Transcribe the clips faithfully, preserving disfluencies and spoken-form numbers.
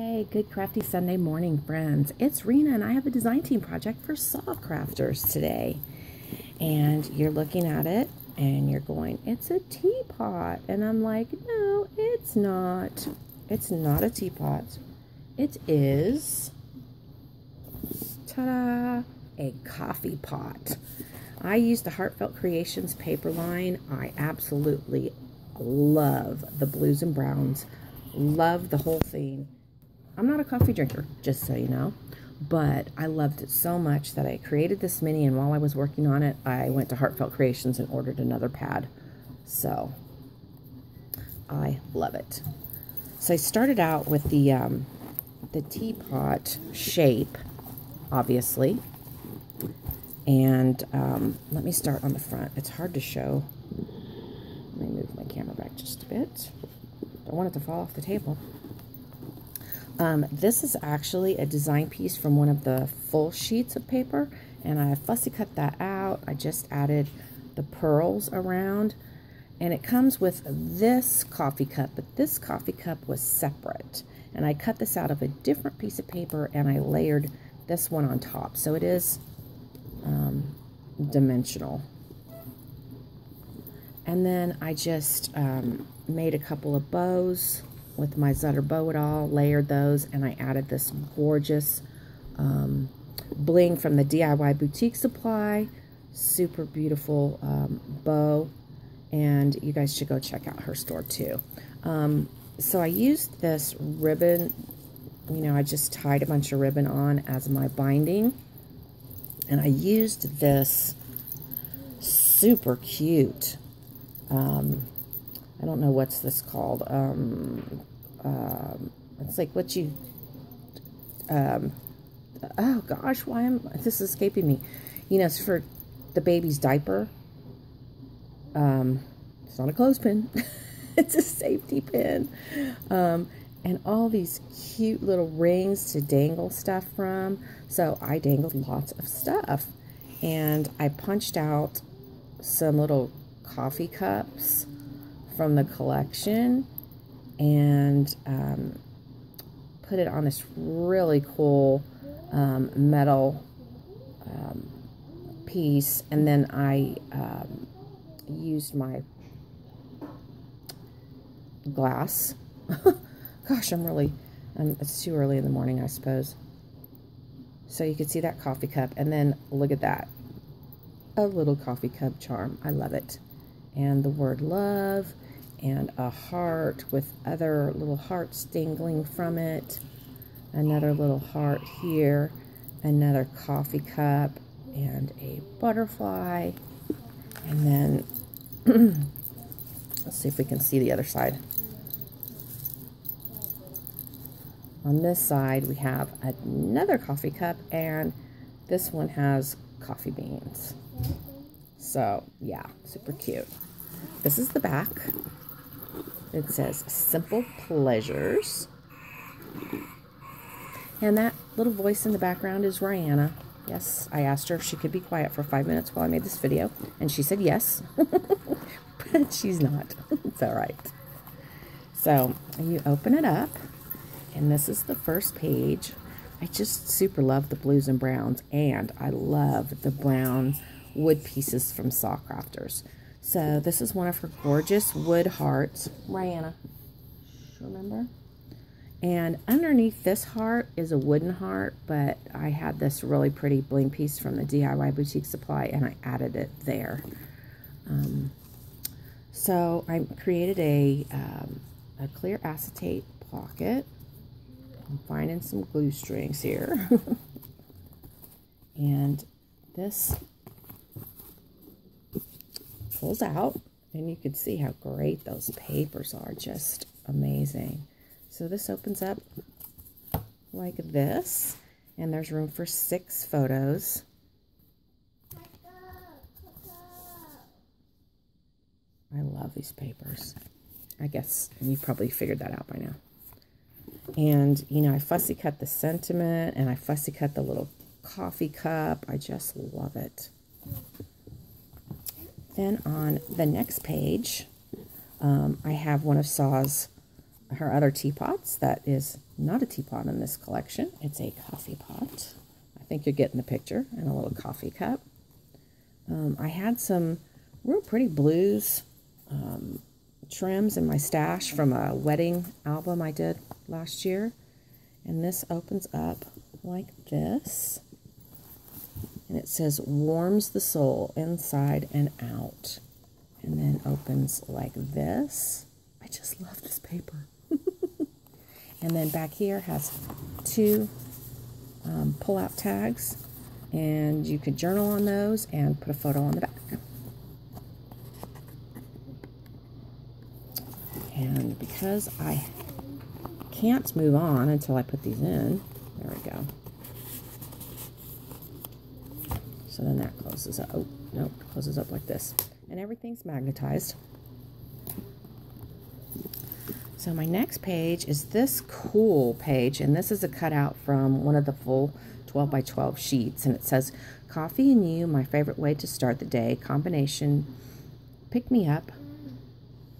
Hey, good crafty Sunday morning, friends. It's Rena, and I have a design team project for SaCrafters today. And you're looking at it, and you're going, it's a teapot. And I'm like, no, it's not. It's not a teapot. It is, ta-da, a coffee pot. I use the Heartfelt Creations paper line. I absolutely love the blues and browns. Love the whole thing. I'm not a coffee drinker, just so you know, but I loved it so much that I created this mini, and while I was working on it, I went to Heartfelt Creations and ordered another pad. So I love it. So I started out with the, um, the teapot shape, obviously, and um, let me start on the front. It's hard to show. Let me move my camera back just a bit. I want it to fall off the table. Um, this is actually a design piece from one of the full sheets of paper, and I fussy cut that out. I just added the pearls around, and it comes with this coffee cup, but this coffee cup was separate, and I cut this out of a different piece of paper, and I layered this one on top, so it is um, dimensional. And then I just um, made a couple of bows with my Zutter bow at all, layered those, and I added this gorgeous um, bling from the D I Y Boutique Supply. Super beautiful um, bow, and you guys should go check out her store too. Um, so I used this ribbon, you know, I just tied a bunch of ribbon on as my binding, and I used this super cute, Um, I don't know what's this called. Um, uh, it's like what you, um, oh gosh, why am, this is escaping me. You know, it's for the baby's diaper. Um, it's not a clothespin. It's a safety pin. Um, and all these cute little rings to dangle stuff from. So I dangled lots of stuff, and I punched out some little coffee cups from the collection, and um, put it on this really cool um, metal um, piece, and then I um, used my glass. Gosh, I'm really, um, it's too early in the morning, I suppose. So you could see that coffee cup, and then look at that, a little coffee cup charm. I love it. And the word love, and a heart with other little hearts dangling from it, another little heart here, another coffee cup, and a butterfly, and then let's see if we can see the other side. On this side we have another coffee cup, and this one has coffee beans. So yeah, super cute. This is the back. It says Simple Pleasures. And that little voice in the background is Rihanna. Yes, I asked her if she could be quiet for five minutes while I made this video, and she said yes. But she's not. It's all right. So you open it up, and this is the first page. I just super love the blues and browns, and I love the brown wood pieces from SaCrafters. So this is one of her gorgeous wood hearts. Rihanna, remember? And underneath this heart is a wooden heart, but I had this really pretty bling piece from the D I Y Boutique Supply, and I added it there. Um, so I created a, um, a clear acetate pocket. I'm finding some glue strings here. And this pulls out, and you can see how great those papers are. Just amazing. So this opens up like this, and there's room for six photos. I love these papers. I guess you probably figured that out by now. And you know, I fussy cut the sentiment, and I fussy cut the little coffee cup. I just love it. Then on the next page, um, I have one of Sa's, her other teapots that is Not a teapot in this collection. It's a coffee pot. I think you're getting the picture. And a little coffee cup. Um, I had some real pretty blues um, trims in my stash from a wedding album I did last year. And this opens up like this. And it says, warms the soul inside and out. And then opens like this. I just love this paper. And then back here has two um, pull-out tags, and you could journal on those and put a photo on the back. And because I can't move on until I put these in, there we go. So then that closes up. Oh, no, closes up like this. And everything's magnetized. So my next page is this cool page, and this is a cutout from one of the full twelve by twelve sheets, and it says, coffee and you, my favorite way to start the day, combination, pick me up,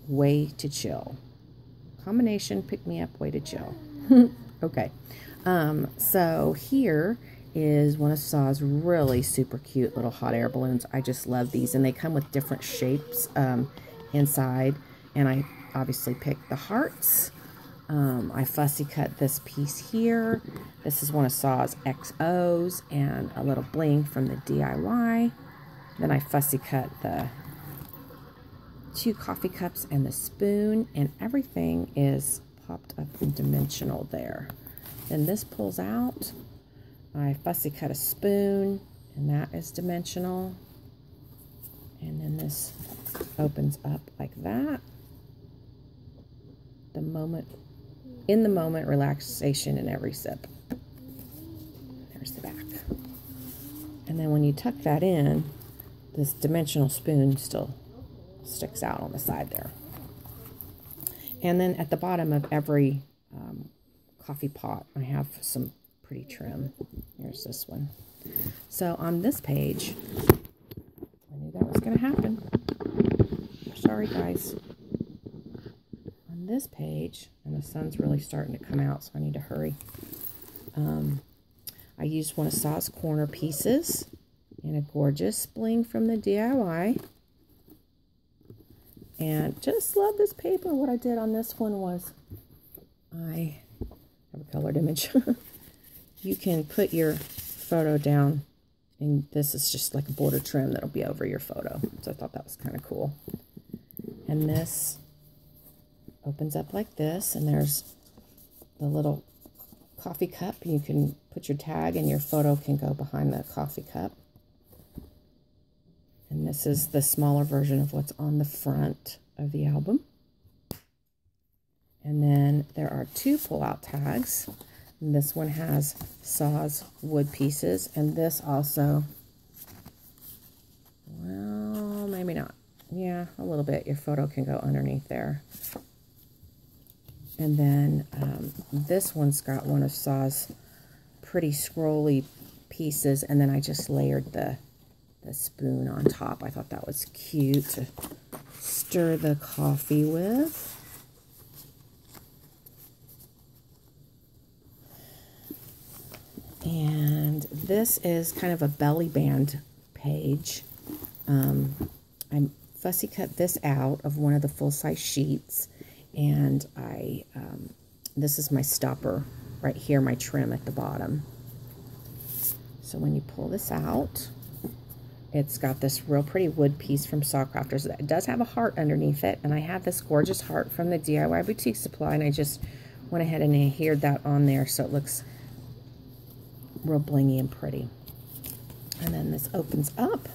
way to chill. Combination, pick me up, way to chill. Okay, um, so here is one of Saw's really super cute little hot air balloons. I just love these, and they come with different shapes um, inside, and I obviously picked the hearts. Um, I fussy cut this piece here. This is one of Saw's X Os and a little bling from the D I Y. Then I fussy cut the two coffee cups and the spoon, and everything is popped up in dimensional there. Then this pulls out. I fussy cut a spoon, and that is dimensional. And then this opens up like that. The moment, in the moment, relaxation in every sip. There's the back. And then when you tuck that in, this dimensional spoon still sticks out on the side there. And then at the bottom of every um, coffee pot, I have some pretty trim. Here's this one. So on this page, I knew that was going to happen. Sorry, guys. This page, and the sun's really starting to come out, so I need to hurry. Um, I used one of Saw's corner pieces and a gorgeous bling from the D I Y. And just love this paper. What I did on this one was I have a colored image. You can put your photo down, and this is just like a border trim that'll be over your photo. So I thought that was kind of cool. And this opens up like this, and there's the little coffee cup. You can put your tag, and your photo can go behind the coffee cup. And this is the smaller version of what's on the front of the album. And then there are two pull-out tags. And this one has Saw's wood pieces, and this also, well, maybe not. Yeah, a little bit. Your photo can go underneath there. And then um, this one's got one of Saw's pretty scrolly pieces, and then I just layered the, the spoon on top. I thought that was cute to stir the coffee with. And this is kind of a belly band page. Um, I fussy cut this out of one of the full-size sheets. And I, um, this is my stopper right here, my trim at the bottom. So when you pull this out, it's got this real pretty wood piece from SaCrafters. It does have a heart underneath it, and I have this gorgeous heart from the D I Y Boutique Supply, and I just went ahead and adhered that on there so it looks real blingy and pretty. And then this opens up,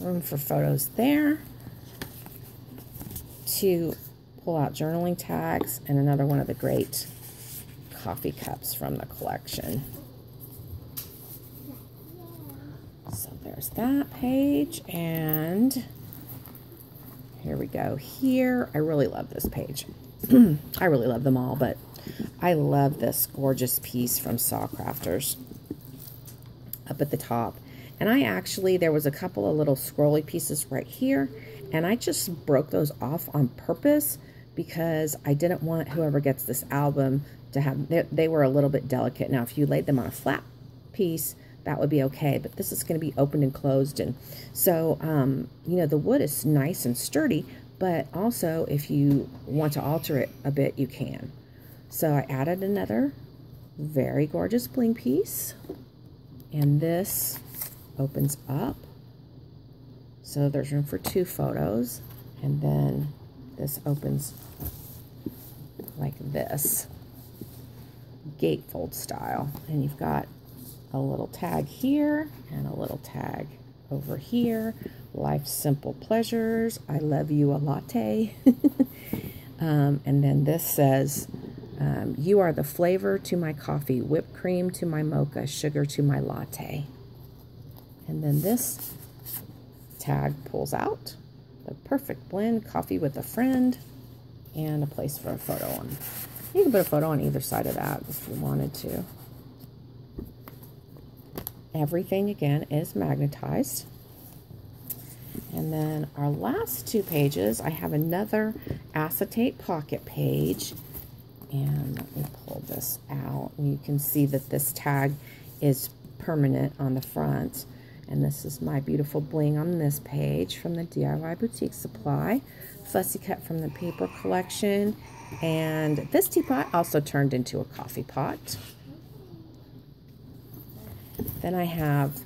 room for photos there, to out journaling tags, and another one of the great coffee cups from the collection. So there's that page, and here we go here. I really love this page. I really love them all, but I love this gorgeous piece from SaCrafters up at the top. And I actually, there was a couple of little scrolly pieces right here, and I just broke those off on purpose because I didn't want whoever gets this album to have, they, they were a little bit delicate. Now, if you laid them on a flat piece, that would be okay, but this is going to be opened and closed. And so, um, you know, the wood is nice and sturdy, but also if you want to alter it a bit, you can. So I added another very gorgeous bling piece, and this opens up. So there's room for two photos, and then this opens like this, gatefold style. And you've got a little tag here and a little tag over here. Life's Simple Pleasures, I love you a latte. um, and then this says, um, you are the flavor to my coffee, whipped cream to my mocha, sugar to my latte. And then this tag pulls out, the perfect blend, coffee with a friend, and a place for a photo on. You can put a photo on either side of that if you wanted to. Everything, again, is magnetized. And then our last two pages, I have another acetate pocket page. And let me pull this out. And you can see that this tag is permanent on the front. And this is my beautiful bling on this page from the D I Y Boutique Supply. Fussy cut from the paper collection. And this teapot also turned into a coffee pot. Then I have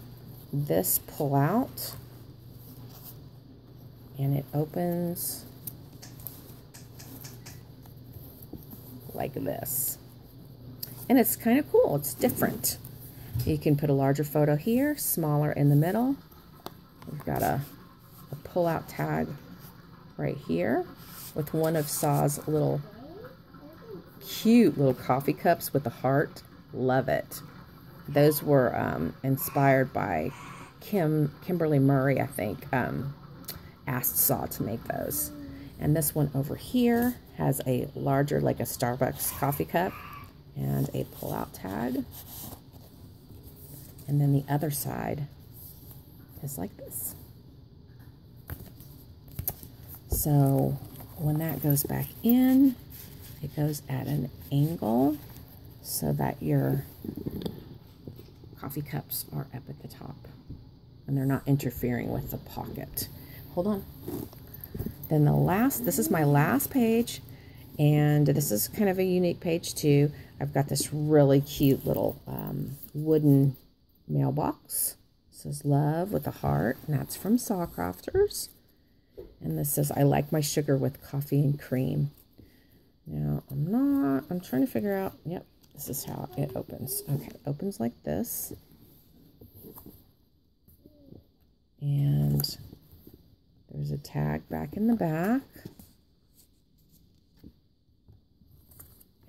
this pull out, and it opens like this. And it's kind of cool, it's different. You can put a larger photo here, smaller in the middle. We've got a, a pull out tag right here with one of Saw's little cute little coffee cups with a heart. Love it. Those were um, inspired by Kim, Kimberly Murray, I think, um, asked Saw to make those. And this one over here has a larger, like a Starbucks coffee cup, and a pull-out tag. And then the other side is like this. So when that goes back in, it goes at an angle so that your coffee cups are up at the top and they're not interfering with the pocket. Hold on. Then the last, this is my last page, and this is kind of a unique page too. I've got this really cute little um, wooden mailbox. It says love with a heart, and that's from SaCrafters. And this says, I like my sugar with coffee and cream. Now I'm not, I'm trying to figure out, yep, this is how it opens. Okay, it opens like this. And there's a tag back in the back.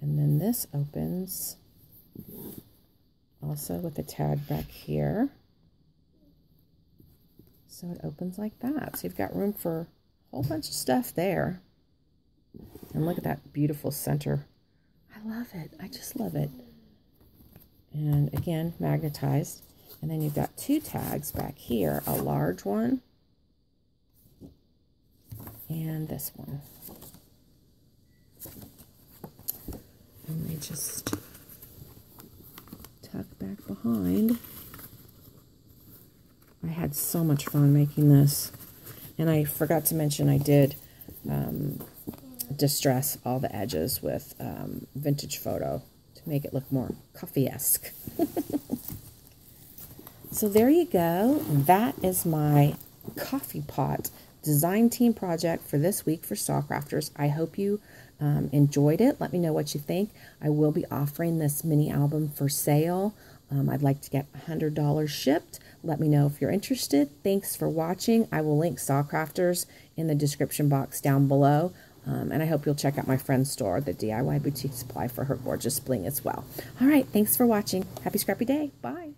And then this opens also with a tag back here. So it opens like that. So you've got room for a whole bunch of stuff there. And look at that beautiful center. I love it. I just love it. And again, magnetized. And then you've got two tags back here, a large one and this one. And they just tuck back behind. I had so much fun making this. And I forgot to mention I did um, distress all the edges with um, vintage photo to make it look more coffee-esque. So there you go. That is my coffee pot design team project for this week for SaCrafters. I hope you um, enjoyed it. Let me know what you think. I will be offering this mini album for sale. Um, I'd like to get one hundred dollars shipped. Let me know if you're interested. Thanks for watching. I will link SaCrafters in the description box down below. Um, and I hope you'll check out my friend's store, the D I Y Boutique Supply, for her gorgeous bling as well. All right, thanks for watching. Happy scrappy day. Bye.